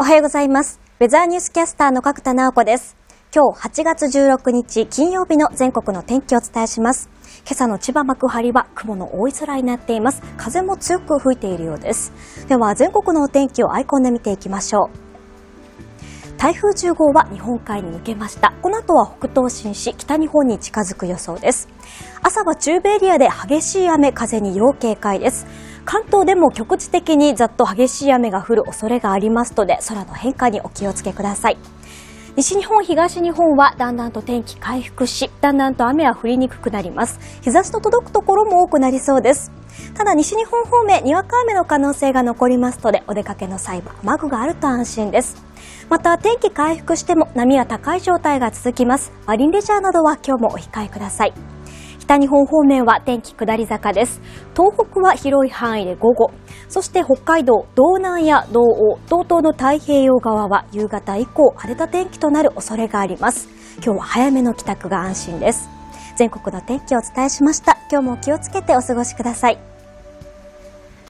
おはようございます。ウェザーニュースキャスターの角田直子です。今日8月16日金曜日の全国の天気をお伝えします。今朝の千葉幕張は雲の多い空になっています。風も強く吹いているようです。では全国のお天気をアイコンで見ていきましょう。台風10号は日本海に抜けました。この後は北東進し、北日本に近づく予想です。朝は中部エリアで激しい雨、風に要警戒です。関東でも局地的にざっと激しい雨が降る恐れがありますので、空の変化にお気をつけください。西日本、東日本はだんだんと天気回復し、だんだんと雨は降りにくくなります。日差しの届くところも多くなりそうです。ただ西日本方面、にわか雨の可能性が残りますので、お出かけの際は雨具があると安心です。また天気回復しても波は高い状態が続きます。マリンレジャーなどは今日もお控えください。北日本方面は天気下り坂です。東北は広い範囲で午後、そして北海道、道南や道央、道東の太平洋側は夕方以降荒れた天気となる恐れがあります。今日は早めの帰宅が安心です。全国の天気をお伝えしました。今日も気をつけてお過ごしください。